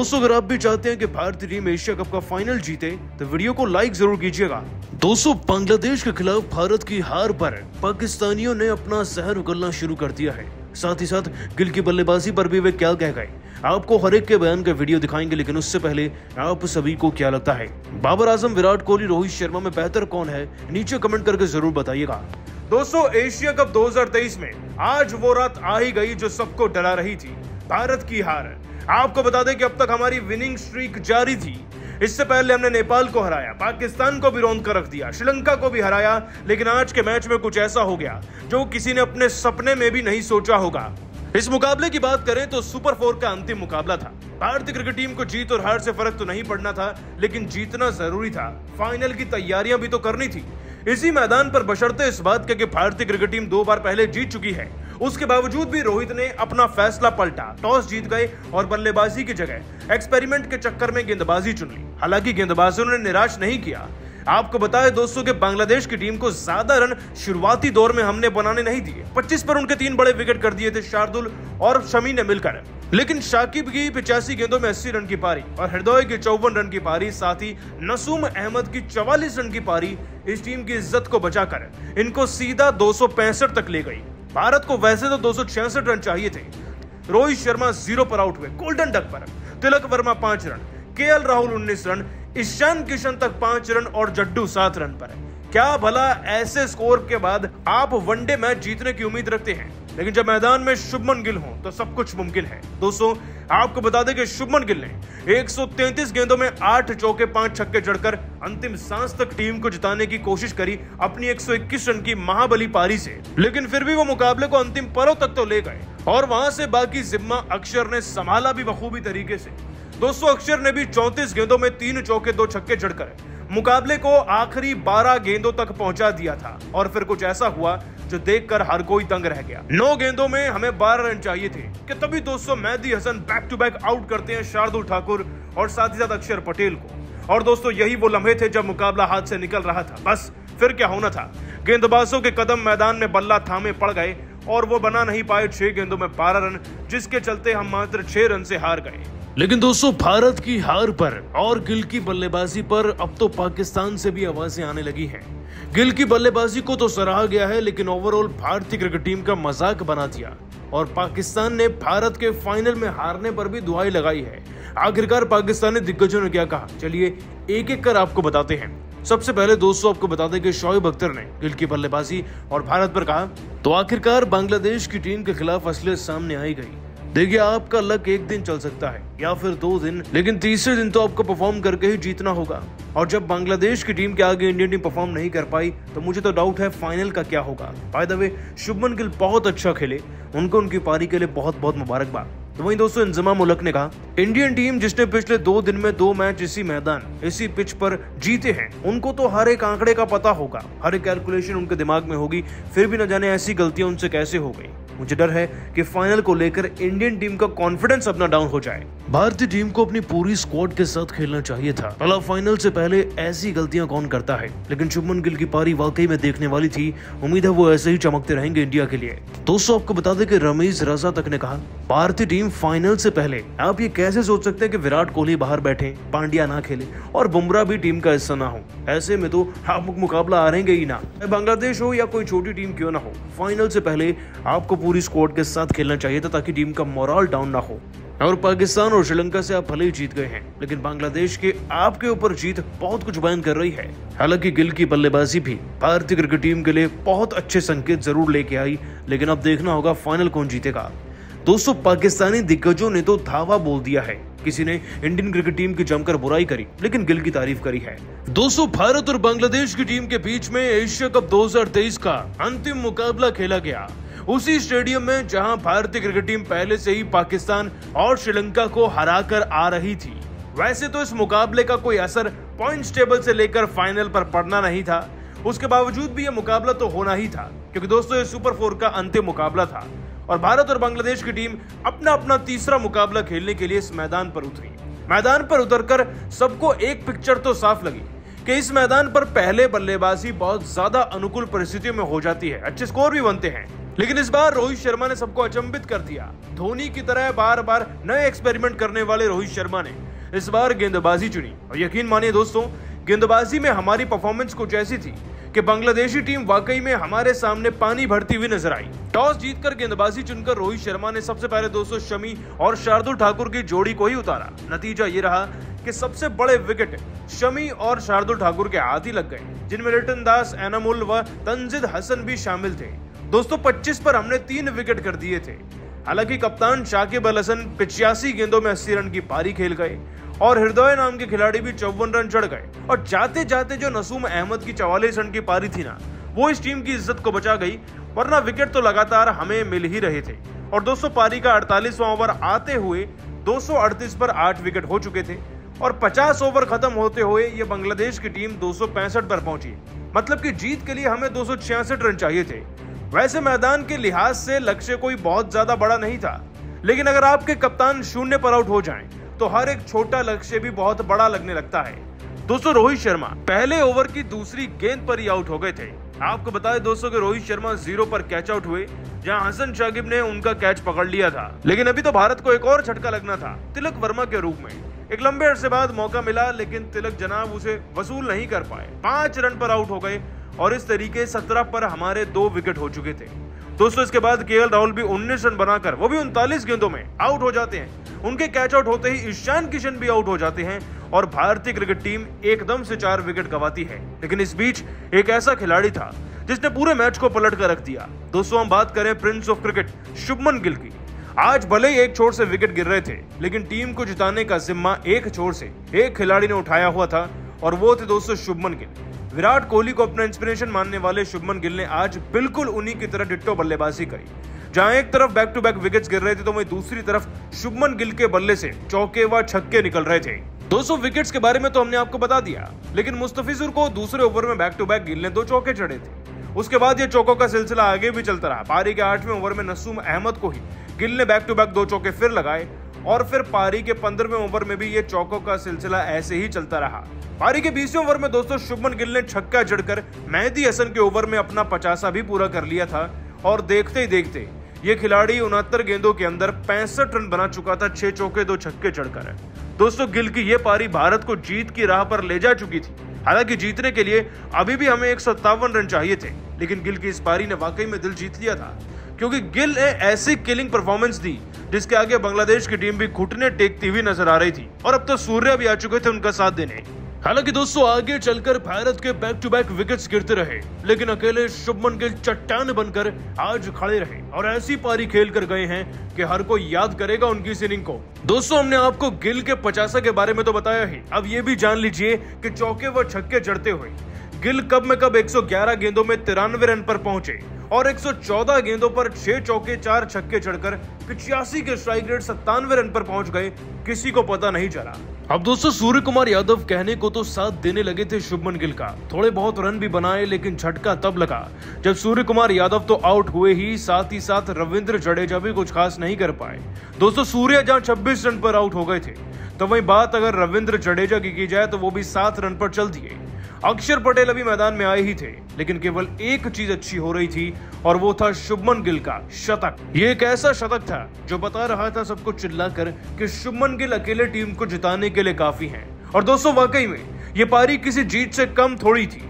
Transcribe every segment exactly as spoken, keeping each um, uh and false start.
दोस्तों अगर आप भी चाहते हैं कि भारतीय टीम एशिया कप का फाइनल जीते तो वीडियो को लाइक जरूर कीजिएगा। दोस्तों बांग्लादेश के खिलाफ भारत की हार पर पाकिस्तानियों ने अपना जहर उगलना शुरू कर दिया है। साथ ही साथ गिल की बल्लेबाजी पर भी वे क्या कह गए, आपको हर एक के बयान का वीडियो दिखाएंगे, लेकिन उससे पहले आप सभी को क्या लगता है बाबर आजम, विराट कोहली, रोहित शर्मा में बेहतर कौन है, नीचे कमेंट करके जरूर बताइएगा। दोस्तों एशिया कप दो हज़ार तेईस में आज वो रात आ ही गई जो सबको डरा रही थी, भारत की हार। आपको बता दें कि अब तक हमारी विनिंग स्ट्रीक जारी थी। इससे पहले हमने नेपाल को हराया, पाकिस्तान को भी रौंद कर रख दिया, श्रीलंका को भी हराया, लेकिन आज के मैच में कुछ ऐसा हो गया जो किसी ने अपने सपने में भी नहीं सोचा होगा। इस मुकाबले की बात करें तो सुपर फोर का अंतिम मुकाबला था। भारतीय क्रिकेट टीम को जीत और हार से फर्क तो नहीं पड़ना था, लेकिन जीतना जरूरी था, फाइनल की तैयारियां भी तो करनी थी इसी मैदान पर, बशर्ते इस बात के कि भारतीय क्रिकेट टीम दो बार पहले जीत चुकी है। उसके बावजूद भी रोहित ने अपना फैसला पलटा, टॉस जीत गए और बल्लेबाजी की जगह एक्सपेरिमेंट के चक्कर में गेंदबाजी चुन ली। हालांकि गेंदबाजों ने निराश नहीं किया। आपको बताएं दोस्तों कि बांग्लादेश की टीम को ज्यादा रन शुरुआती दौर में हमने बनाने नहीं दिए। पच्चीस पर उनके तीन बड़े विकेट कर दिए थे शार्दुल और शमी ने मिलकर, लेकिन शाकिब की पचासी गेंदों में अस्सी रन की पारी और हृदय की चौवन रन की पारी, साथ ही नसूम अहमद की चवालीस रन की पारी इस टीम की इज्जत को बचाकर इनको सीधा दो सौ पैंसठ तक ले गई। भारत को वैसे तो दो सौ छियासठ रन चाहिए थे। रोहित शर्मा जीरो पर आउट हुए गोल्डन डक पर, तिलक वर्मा पांच रन, केएल राहुल उन्नीस रन, ईशान किशन तक पांच रन और जड्डू सात रन पर। क्या भला ऐसे स्कोर के बाद आप वनडे मैच जीतने की उम्मीद रखते हैं, लेकिन जब मैदान में शुभमन गिल हो तो सब कुछ मुमकिन है। दोस्तों आपको बता दें कि शुभमन गिल ने एक सौ तैंतीस गेंदों में आठ चौके पांच छक्के जड़कर अंतिम सांस तक टीम को जिताने की कोशिश करी अपनी एक सौ इक्कीस रन की महाबली पारी से, लेकिन फिर भी वो मुकाबले को अंतिम पलों तक तो ले गए और वहां से बाकी जिम्मा अक्षर ने संभाला भी बखूबी तरीके से। दोस्तों अक्षर ने भी चौंतीस गेंदों में तीन चौके दो छक्के जड़कर मुकाबले को आखिरी बारह गेंदों तक पहुंचा दिया था और फिर कुछ ऐसा हुआ जो देखकर हर कोई दंग रह गया। नौ गेंदों में हमें बारह रन चाहिए थे कि तभी दोस्तों Mehidy Hasan back to back out करते हैं शार्दुल ठाकुर और साथ ही साथ अक्षर पटेल को, और दोस्तों यही वो लम्हे थे जब मुकाबला हाथ से निकल रहा था। बस फिर क्या होना था, गेंदबाजों के कदम मैदान में बल्ला थामे पड़ गए और वो बना नहीं पाए छह गेंदों में बारह रन, जिसके चलते हम मात्र छह रन से हार गए। लेकिन दोस्तों भारत की हार पर और गिल की बल्लेबाजी पर अब तो पाकिस्तान से भी आवाजें आने लगी हैं। गिल की बल्लेबाजी को तो सराहा गया है, लेकिन ओवरऑल भारतीय क्रिकेट टीम का मजाक बना दिया और पाकिस्तान ने भारत के फाइनल में हारने पर भी दुआई लगाई है। आखिरकार पाकिस्तानी दिग्गजों ने क्या कहा, चलिए एक एक कर आपको बताते हैं। सबसे पहले दोस्तों आपको बता दें कि शोएब अख्तर ने गिल की बल्लेबाजी और भारत पर कहा तो आखिरकार बांग्लादेश की टीम के खिलाफ असलियत सामने आई गई। देखिए आपका लक एक दिन चल सकता है या फिर दो दिन, लेकिन तीसरे दिन तो आपको परफॉर्म करके ही जीतना होगा। और जब बांग्लादेश की टीम के आगे इंडियन टीम परफॉर्म नहीं कर पाई तो मुझे तो डाउट है फाइनल का क्या होगा। By the way Shubman Gill बहुत अच्छा खेले, उनको उनकी पारी के लिए बहुत बहुत मुबारकबाद। तो वहीं दोस्तों इंजमाम उल हक ने कहा इंडियन टीम जिसने पिछले दो दिन में दो मैच इसी मैदान इसी पिच पर जीते हैं, उनको तो हर एक आंकड़े का पता होगा, हर एक कैलकुलेशन उनके दिमाग में होगी, फिर भी न जाने ऐसी गलतियां उनसे कैसे हो गई। मुझे डर है कि फाइनल को लेकर इंडियन टीम का कॉन्फिडेंस अपना डाउन हो जाए। भारतीय टीम को अपनी पूरी स्क्वाड के साथ खेलना चाहिए था, भला फाइनल से पहले ऐसी गलतियां कौन करता है। लेकिन शुभमन गिल की पारी वाकई में देखने वाली थी, उम्मीद है वो ऐसे ही चमकते रहेंगे इंडिया के लिए। दोस्तों आपको बता दें कि रमीज़ राजा तक ने कहा भारतीय टीम फाइनल से पहले आप ये कैसे सोच सकते हैं कि विराट कोहली बाहर बैठे, पांड्या ना खेले और बुमराह भी टीम का हिस्सा ना हो, ऐसे में तो आप मुकाबला हारेंगे ही ना। बांग्लादेश हो या कोई छोटी टीम क्यों ना हो, फाइनल से पहले आपको पूरी स्क्वाड के साथ खेलना चाहिए था ताकि टीम का मोरल डाउन ना हो। और पाकिस्तान और श्रीलंका से आप भले ही जीत गए हैं, लेकिन बांग्लादेश के आपके ऊपर जीत बहुत कुछ बयान कर रही है। हालांकि गिल की बल्लेबाजी भी भारतीय क्रिकेट टीम के लिए बहुत अच्छे संकेत जरूर लेके आई, लेकिन अब देखना होगा फाइनल कौन जीतेगा। दोस्तों पाकिस्तानी दिग्गजों ने तो धावा बोल दिया है, किसी ने इंडियन क्रिकेट टीम की जमकर बुराई करी, लेकिन गिल की तारीफ करी है। दोस्तों भारत और बांग्लादेश की टीम के बीच में एशिया कप दो हज़ार तेईस का अंतिम मुकाबला खेला गया उसी स्टेडियम में जहां भारतीय क्रिकेट टीम पहले से ही पाकिस्तान और श्रीलंका को हराकर आ रही थी। वैसे तो इस मुकाबले का कोई असर पॉइंट्स टेबल से लेकर फाइनल पर पड़ना नहीं था, उसके बावजूद भी यह मुकाबला तो होना ही था, क्योंकि दोस्तों ये सुपर फोर का अंतिम मुकाबला था और भारत और बांग्लादेश की टीम अपना अपना तीसरा मुकाबला खेलने के लिए इस मैदान पर उतरी। मैदान पर उतरकर सबको एक पिक्चर तो साफ लगी कि इस मैदान पर पहले बल्लेबाजी बहुत ज्यादा अनुकूल परिस्थितियों में हो जाती है, अच्छे स्कोर भी बनते हैं, लेकिन इस बार रोहित शर्मा ने सबको अचंभित कर दिया। धोनी की तरह बार बार नए एक्सपेरिमेंट करने वाले रोहित शर्मा ने इस बार गेंदबाजी चुनी और यकीन मानिए दोस्तों, गेंदबाजी में हमारी परफॉर्मेंस कुछ ऐसी थी कि बांग्लादेशी टीम वाकई में हमारे सामने पानी भरती हुई नजर आई। टॉस जीतकर गेंदबाजी चुनकर रोहित शर्मा ने सबसे पहले दोस्तों शमी और शार्दुल ठाकुर की जोड़ी को ही उतारा। नतीजा ये रहा कि सबसे बड़े विकेट शमी और शार्दुल ठाकुर के हाथ ही लग गए, जिनमें रितेंद्र दास, एनामुल व तंजिम हसन भी शामिल थे। दोस्तों पच्चीस पर हमने तीन विकेट कर दिए थे। हालांकि कप्तान शाकिब अल हसन पिचासी गेंदों में अस्सी रन की पारी खेल गए और हृदय नाम के खिलाड़ी भी चौवन रन चढ़ गए और जाते जाते जो नसूम अहमद की चवालीस रन की पारी थी ना, वो इस टीम की इज्जत को बचा गई, वरना विकेट तो लगातार हमें मिल ही रहे थे। और दोस्तों पारी का अड़तालीसवां ओवर आते हुए दो सौ अड़तीस पर आठ विकेट हो चुके थे और पचास ओवर खत्म होते हुए ये बांग्लादेश की टीम दो सौ पैंसठ पर पहुंची। मतलब कि जीत के लिए हमें दो सौ छियासठ रन चाहिए थे। वैसे मैदान के लिहाज से लक्ष्य कोई बहुत ज्यादा बड़ा नहीं था, लेकिन अगर आपके कप्तान शून्य पर आउट हो जाएं तो हर एक छोटा लक्ष्य भी बहुत बड़ा लगने लगता है। दोस्तों रोहित शर्मा पहले ओवर की दूसरी गेंद पर ही आउट हो गए थे। आपको बता दें दोस्तों कि रोहित शर्मा जीरो पर कैच आउट हुए, जहां हसन शाकिब ने उनका कैच पकड़ लिया था। लेकिन अभी तो भारत को एक और झटका लगना था तिलक वर्मा के रूप में। एक लंबे अरसे बाद मौका मिला, लेकिन तिलक जनाब उसे वसूल नहीं कर पाए, पांच रन पर आउट हो गए और इस तरीके सत्रह पर हमारे दो विकेट हो चुके थे। दोस्तों इसके बाद केएल राहुल भी उन्नीस रन बनाकर वो भी उनतालीस गेंदों में आउट हो जाते हैं। उनके कैच आउट होते ही ईशान किशन भी आउट हो जाते हैं और भारतीय क्रिकेट टीम एकदम से चार विकेट गंवाती है। लेकिन इस बीच एक ऐसा खिलाड़ी था जिसने पूरे मैच को पलट कर रख दिया। दोस्तों हम बात करें prince of cricket Shubman Gill की। आज भले ही एक छोर से विकेट गिर रहे थे, लेकिन टीम को जिताने का जिम्मा एक छोर से एक खिलाड़ी ने उठाया हुआ था और वो थे दोस्तों शुभमन गिल। विराट कोहली को अपना इंस्पिरेशन मानने वाले शुभमन गिल ने आज बिल्कुल उन्हीं की तरह डिट्टो बल्लेबाजी करी। जहां एक तरफ बैक टू बैक विकेट्स गिर रहे थे, तो वहीं दूसरी तरफ शुभमन गिल के बल्ले से चौके व छक्के निकल रहे थे। दोस्तों विकेट्स के बारे में तो हमने आपको बता दिया, लेकिन मुस्तफीजुर को दूसरे ओवर में बैक टू बैक गिल ने दो चौके चढ़े थे। उसके बाद ये चौकों का सिलसिला आगे भी चलता रहा। पारी के आठवें ओवर में नसूम अहमद को ही गिल ने बैक टू बैक दो चौके फिर लगाए और फिर पारी के पंद्रहवें ओवर में भी ये चौकों का सिलसिला ऐसे ही चलता रहा। पारी के बीसवें ओवर में दोस्तों शुभमन गिल ने छक्का जड़कर मेहदी हसन के ओवर में अपना पचासा भी पूरा कर लिया था और देखते ही देखते ये खिलाड़ी उनहत्तर गेंदों के अंदर पैंसठ रन बना चुका था, छह चौके दो छक्के जड़कर। दोस्तों गिल की ये पारी भारत को जीत की राह पर ले जा चुकी थी। हालांकि जीतने के लिए अभी भी हमें एक सौ सत्तावन रन चाहिए थे, लेकिन गिल की इस पारी ने वाकई में दिल जीत लिया था, क्योंकि गिल ने ऐसी किलिंग परफॉर्मेंस दी जिसके आगे बांग्लादेश की टीम भी घुटने टेकती हुई नजर आ रही थी और अब तो सूर्य भी आ चुके थे उनका साथ देने। हालांकि दोस्तों आगे चलकर भारत के बैक टू बैक विकेट्स गिरते रहे, लेकिन अकेले शुभमन गिल चट्टान बनकर आज खड़े रहे और ऐसी पारी खेल कर गए हैं कि हर कोई याद करेगा उनकी इस इनिंग को। दोस्तों हमने आपको गिल के पचासा के बारे में तो बताया ही, अब ये भी जान लीजिए कि चौके व छक्के जड़ते हुए गिल कब में कब एक सौ ग्यारह गेंदों में तिरानवे रन पर पहुंचे और एक सौ चौदह गेंदों पर छह चौके चार छक्के चढ़कर पिचासी के स्ट्राइक रेट सत्तानवे रन पर पहुंच गए, किसी को पता नहीं चला। अब दोस्तों सूर्यकुमार यादव कहने को तो साथ देने लगे थे शुभमन गिल का, थोड़े बहुत रन भी बनाए, लेकिन झटका तब लगा जब सूर्यकुमार यादव तो आउट हुए ही, साथ ही साथ रविंद्र जडेजा भी कुछ खास नहीं कर पाए। दोस्तों सूर्य जहां छब्बीस रन पर आउट हो गए थे, तो वही बात अगर रविंद्र जडेजा की की जाए तो वो भी सात रन पर चल दिए। अक्षर पटेल अभी मैदान में आए ही थे, लेकिन केवल एक चीज अच्छी हो रही थी और वो था शुभमन गिल का शतक। ये एक ऐसा शतक था जो बता रहा था सबको चिल्लाकर कि शुभमन गिल अकेले टीम को जिताने के लिए काफी हैं। और दोस्तों वाकई में ये पारी किसी जीत से कम थोड़ी थी।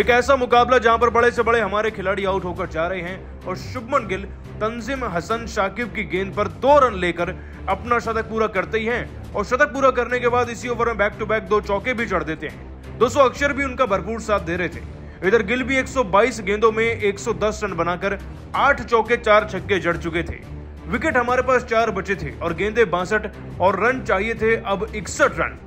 एक ऐसा मुकाबला जहां पर बड़े से बड़े हमारे खिलाड़ी आउट होकर जा रहे हैं और शुभमन गिल तंजिम हसन शाकिब की गेंद पर दो रन लेकर अपना शतक पूरा करते ही हैं और शतक पूरा करने के बाद इसी ओवर में बैक टू बैक दो चौके भी जड़ देते हैं। दोस्तों अक्षर भी उनका भरपूर साथ दे रहे थे। इधर गिल भी एक सौ बाईस गेंदों में एक सौ दस रन बनाकर आठ चौके चार छक्के जड़ चुके थे। विकेट हमारे पास चार बचे थे और गेंदे बासठ और रन चाहिए थे अब इकसठ रन।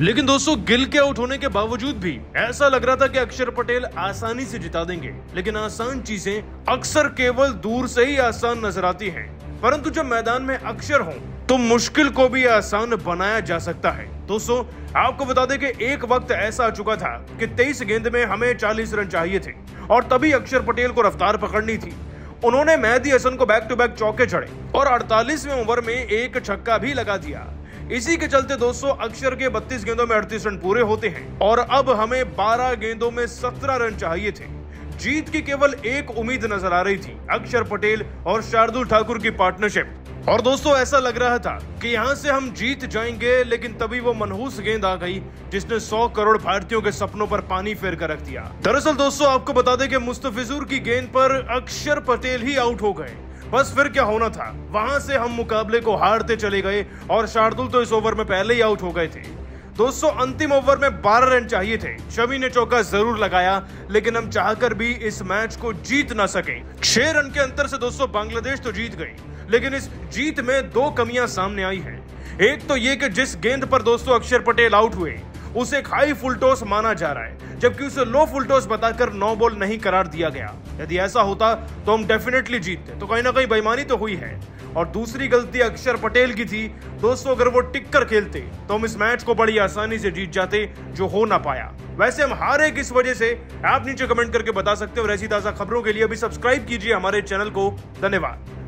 लेकिन दोस्तों गिल के आउट होने के बावजूद भी ऐसा लग रहा था कि अक्षर पटेल आसानी से जिता देंगे, लेकिन आसान चीजें अक्सर केवल दूर से ही आसान नजर आती है, परंतु जब मैदान में अक्षर हो तो मुश्किल को भी आसान बनाया जा सकता है। दोस्तों आपको बता दें कि एक वक्त ऐसा आ चुका था कि तेईस गेंद में हमें चालीस रन चाहिए थे और तभी अक्षर पटेल को रफ्तार पकड़नी थी। उन्होंने मेहदी हसन को बैक टू बैक चौके जड़े और अड़तालीसवें ओवर में एक छक्का भी लगा दिया। इसी के चलते दोस्तों अक्षर के बत्तीस गेंदों में अड़तीस रन पूरे होते हैं और अब हमें बारह गेंदों में सत्रह रन चाहिए थे। जीत की केवल एक उम्मीद नजर आ रही थी, अक्षर पटेल और शार्दुल ठाकुर की पार्टनरशिप। और दोस्तों ऐसा लग रहा था कि यहाँ से हम जीत जाएंगे, लेकिन तभी वो मनहूस गेंद आ गई जिसने सौ करोड़ भारतीयों के सपनों पर पानी फेर कर रख दिया। दरअसल दोस्तों आपको बता दें कि मुस्तफीजुर की गेंद पर अक्षर पटेल ही आउट हो गए। बस फिर क्या होना था, वहां से हम मुकाबले को हारते चले गए और शार्दुल तो इस ओवर में पहले ही आउट हो गए थे। दोस्तों अंतिम ओवर में बारह रन चाहिए थे, शमी ने चौका जरूर लगाया, लेकिन हम चाहकर भी इस मैच को जीत ना सके। छह रन के अंतर से दोस्तों बांग्लादेश तो जीत गई, लेकिन इस जीत में दो कमियां सामने आई हैं। एक तो ये कि जिस गेंद पर दोस्तों अक्षर पटेल आउट हुए उसे एक हाई फुलटॉस माना जा रहा है, जबकि उसे लो फुलटॉस बताकर नो बॉल नहीं करार दिया गया। यदि ऐसा होता तो हम डेफिनेटली जीतते, तो कहीं ना कहीं बेईमानी तो हुई है। और दूसरी गलती अक्षर पटेल की थी। दोस्तों अगर वो टिक कर खेलते तो हम इस मैच को बड़ी आसानी से जीत जाते, जो हो ना पाया। वैसे हम हारे किस वजह से, आप नीचे कमेंट करके बता सकते हो। और ऐसी ताजा खबरों के लिए अभी सब्सक्राइब कीजिए हमारे चैनल को। धन्यवाद।